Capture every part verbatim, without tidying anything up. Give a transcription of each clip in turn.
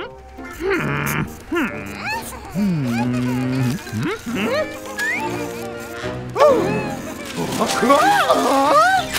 Hmm. Ha ha ha!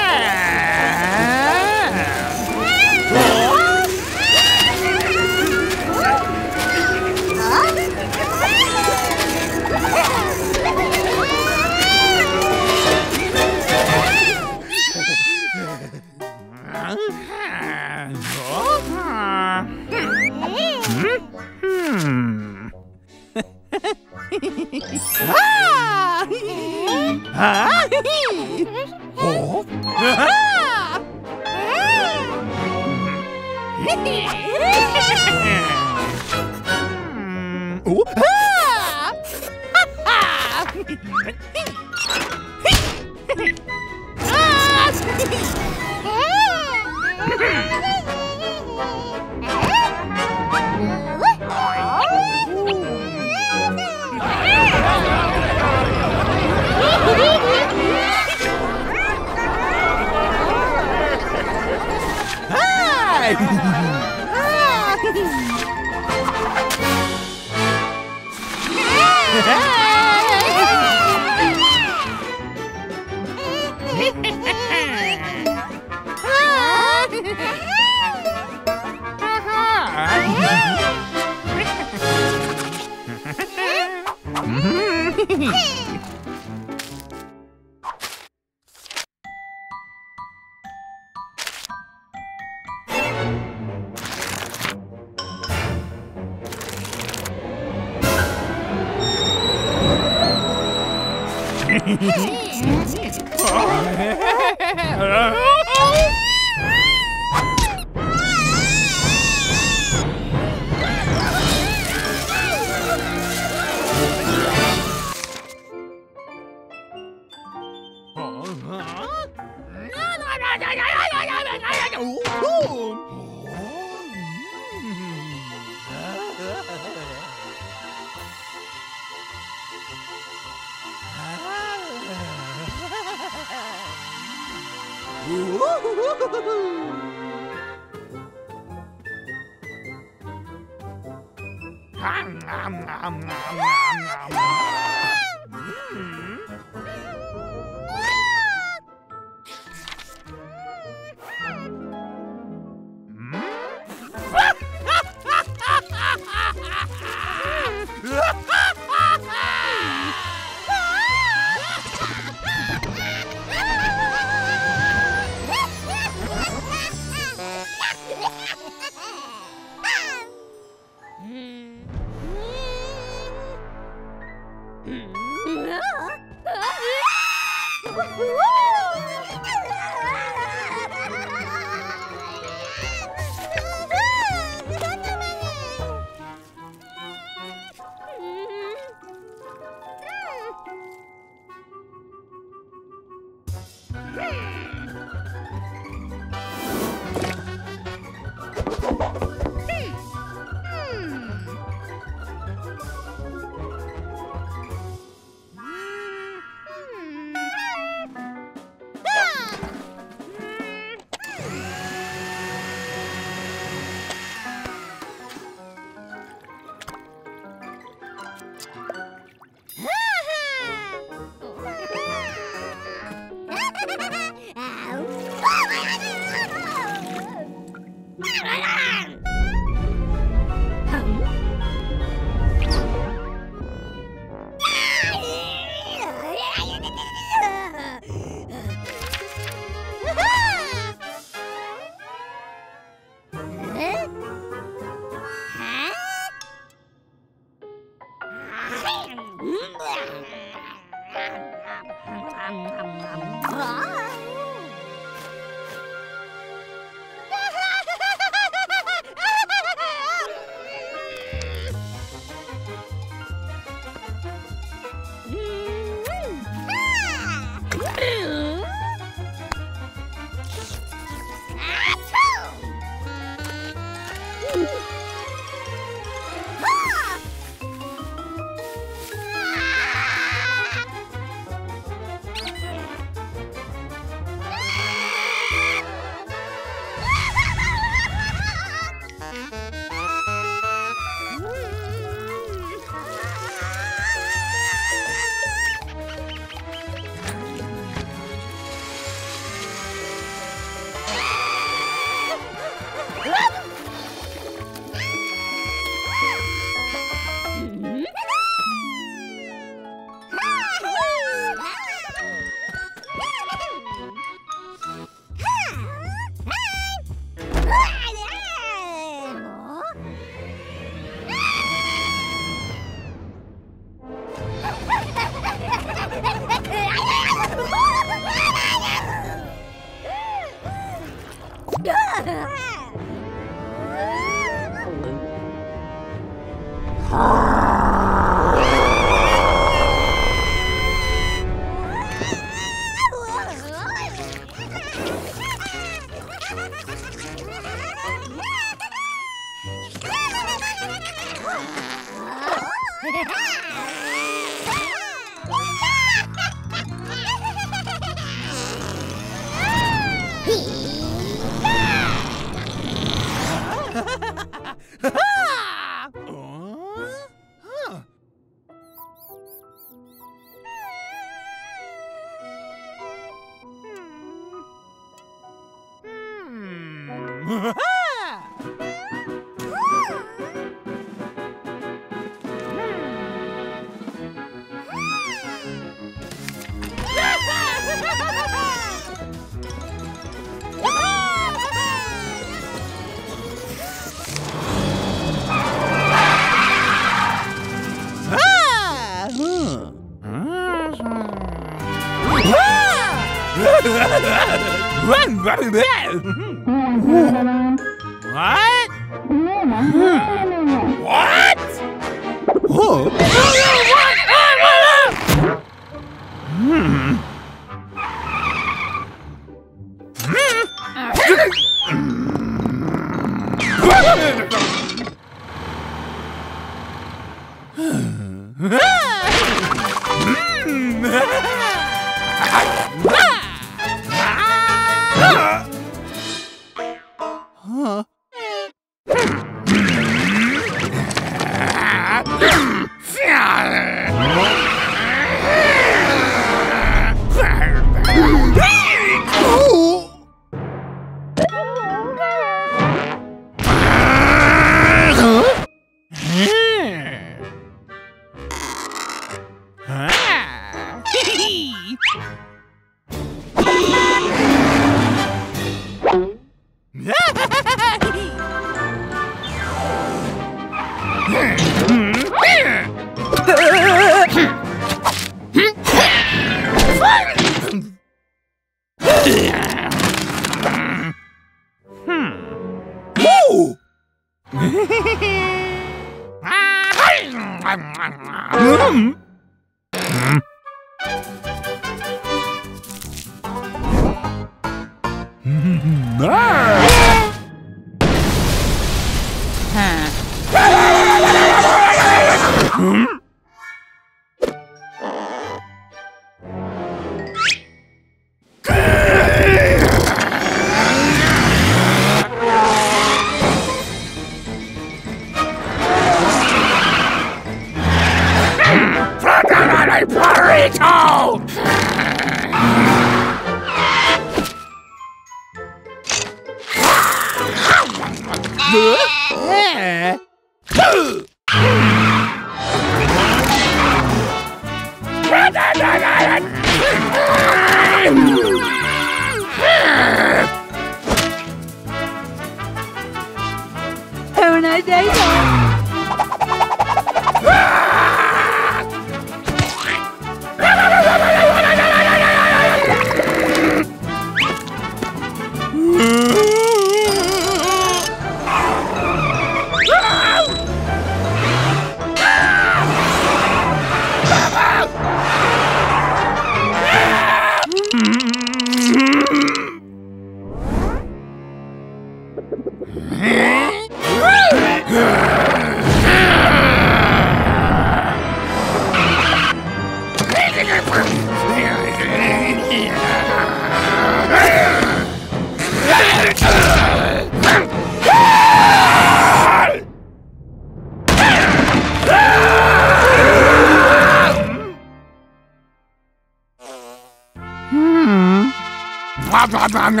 No,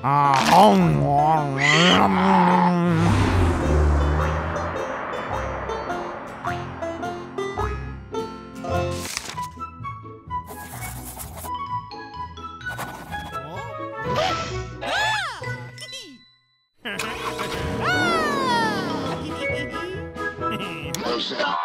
Ah! yourself. Oh!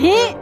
Hit!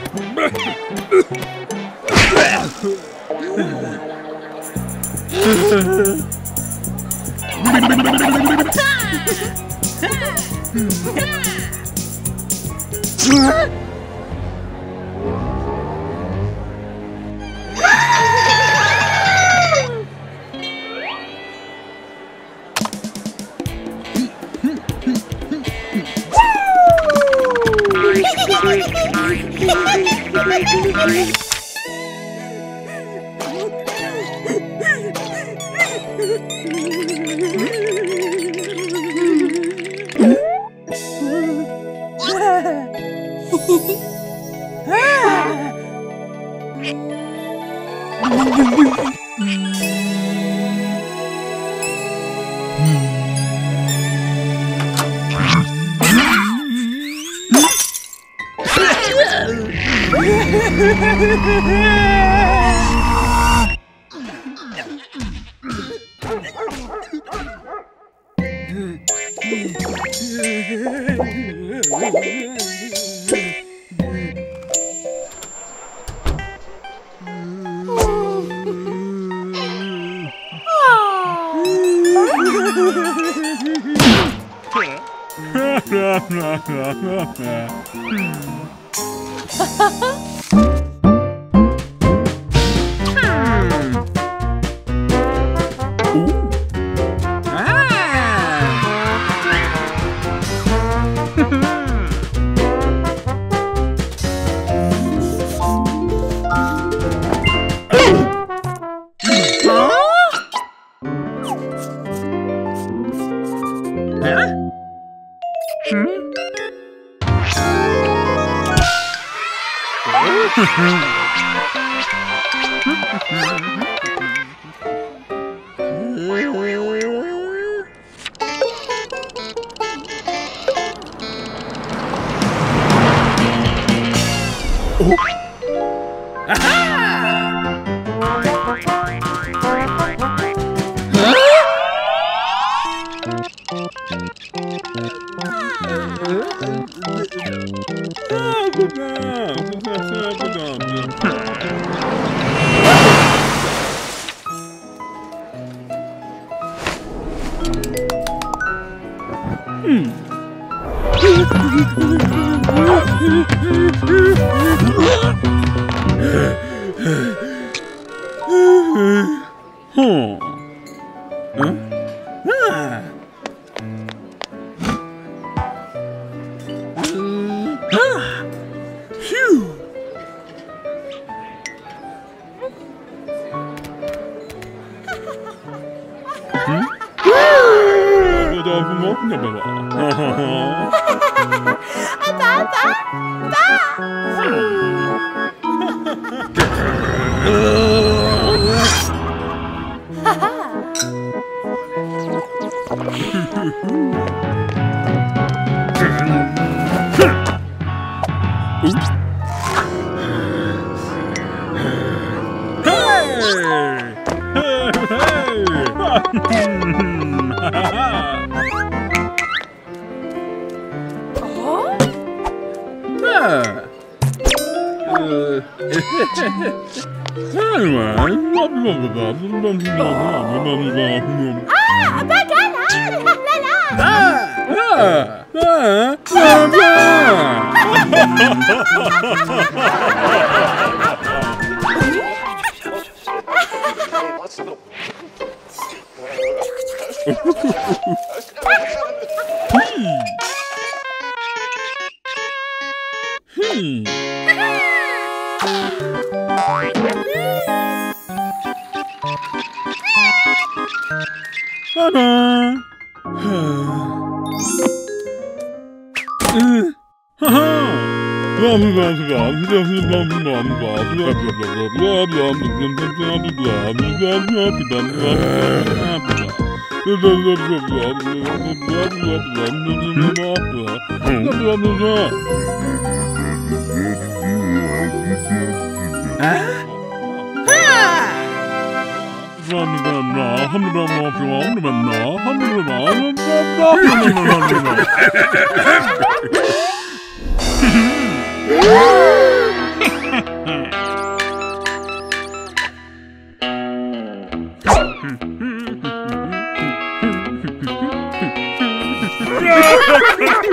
What?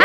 Ooh.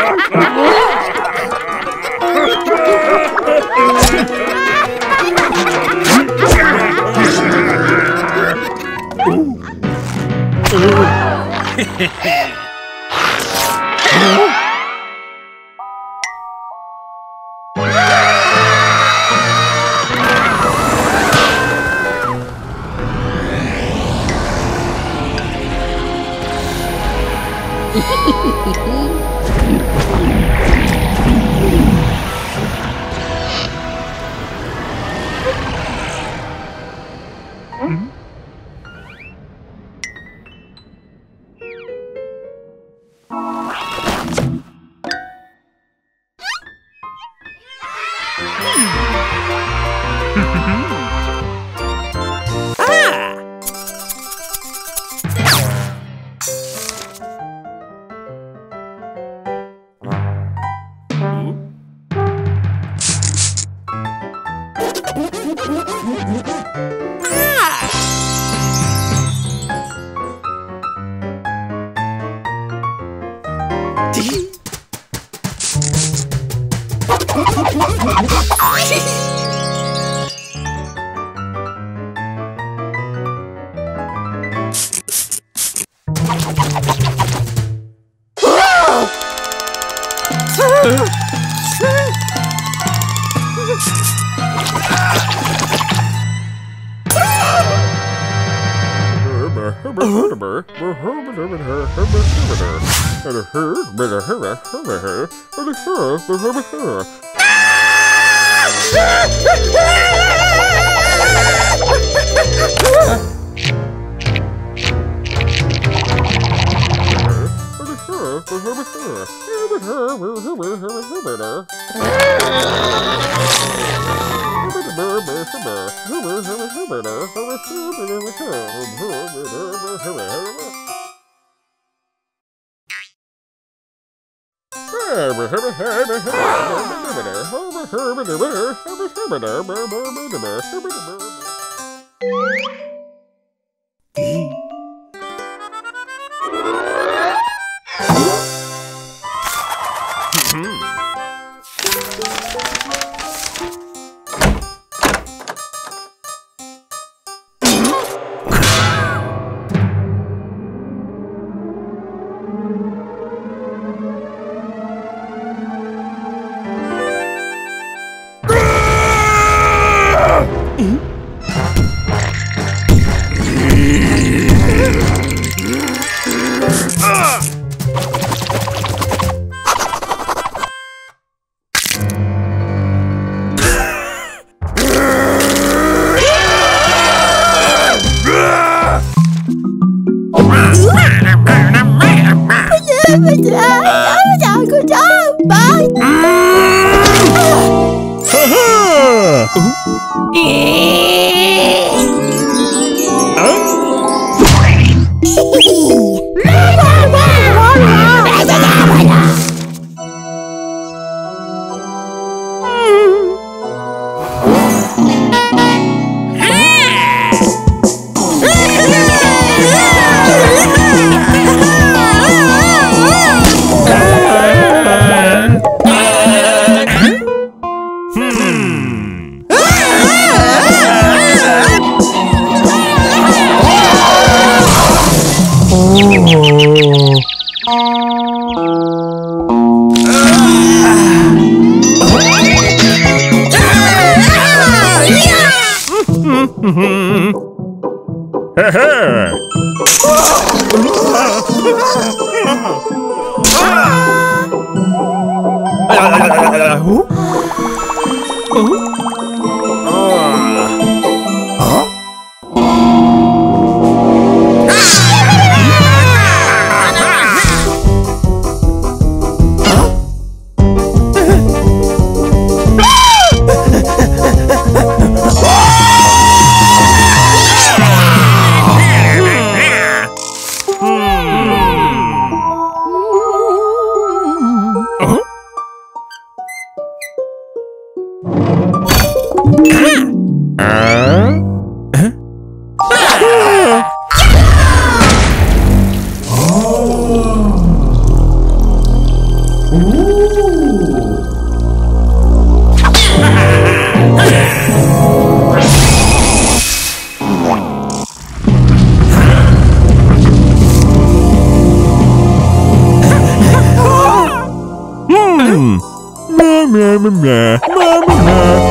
Mama meh, mama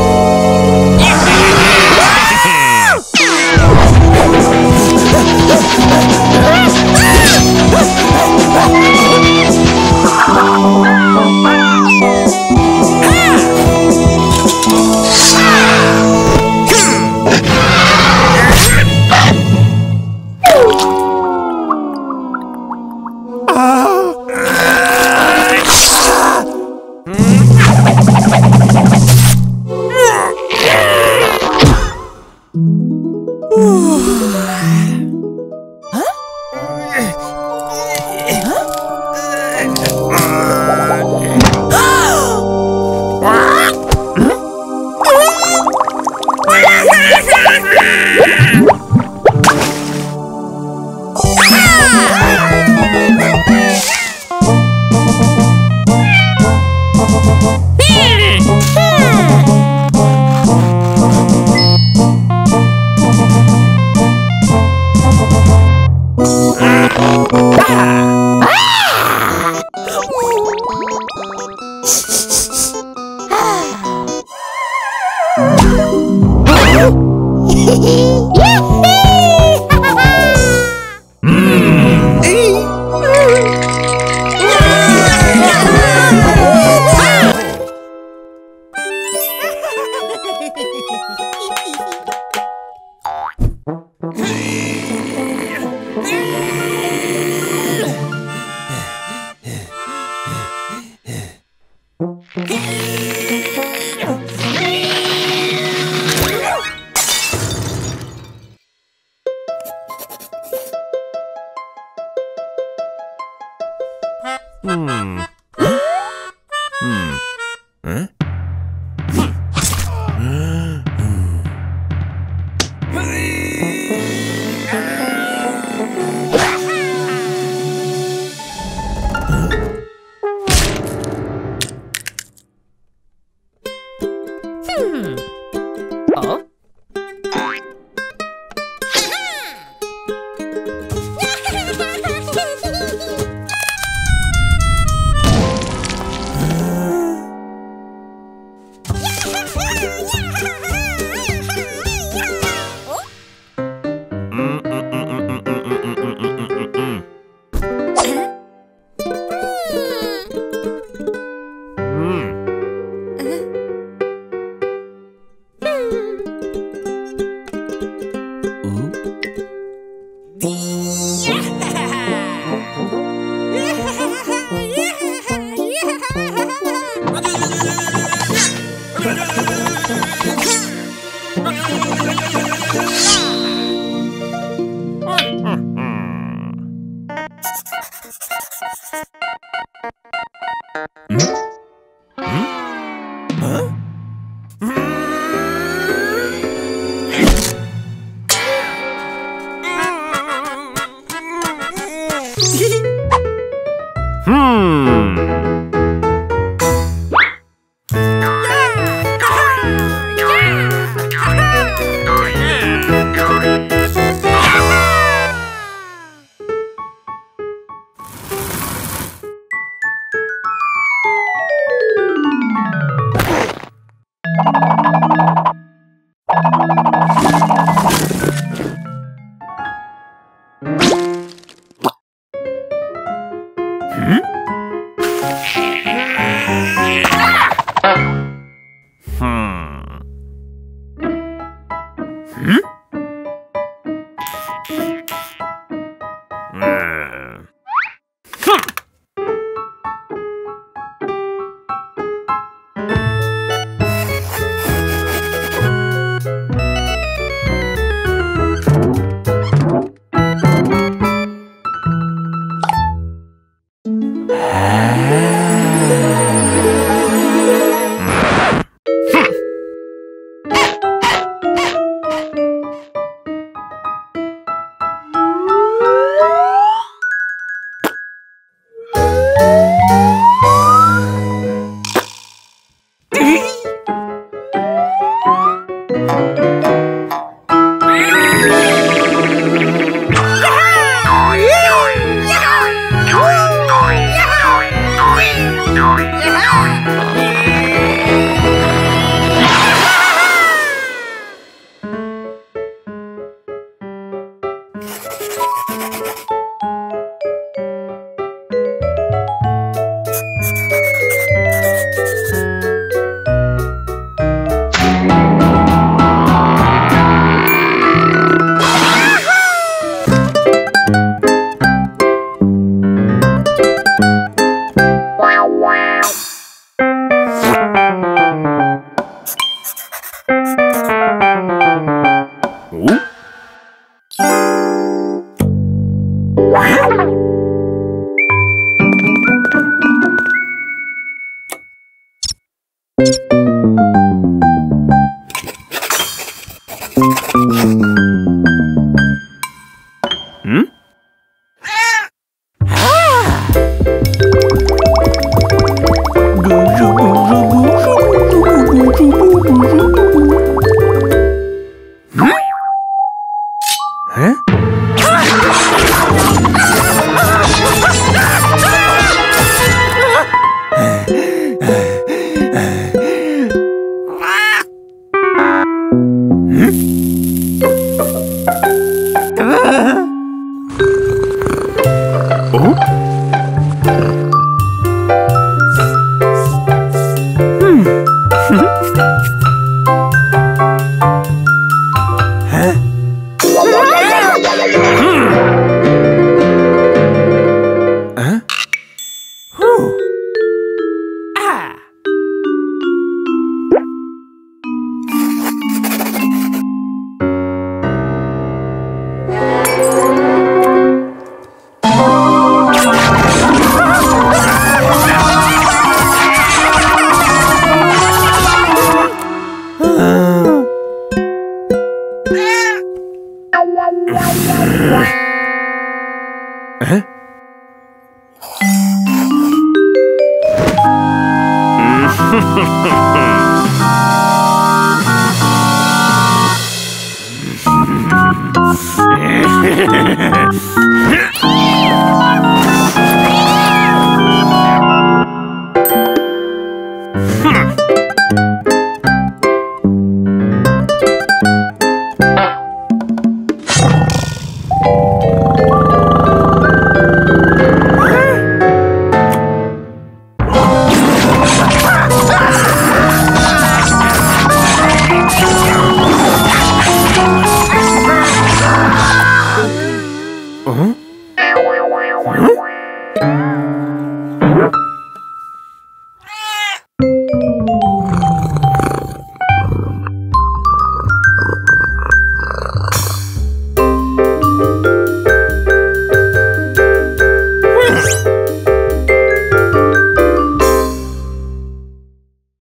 Huh?